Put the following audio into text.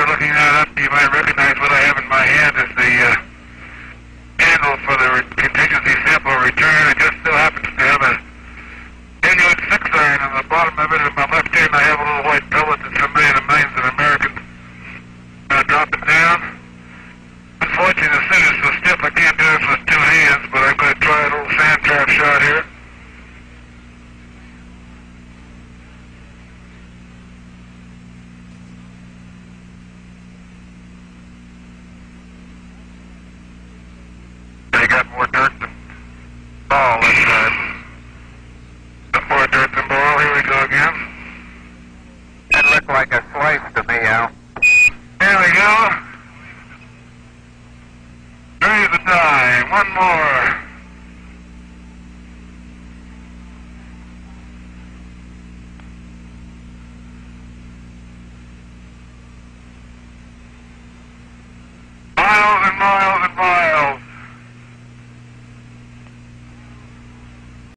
you're looking that up, you might recognize what I have in my hand as the handle for the contingency sample return. I just so happens to have a genuine 6-iron on the bottom of it. In my left hand, I have a little white pellet that some millions of Americans drop it down. Unfortunately, the suit is so stiff I can't do it with two hands, but I'm going to try a little sand trap shot here.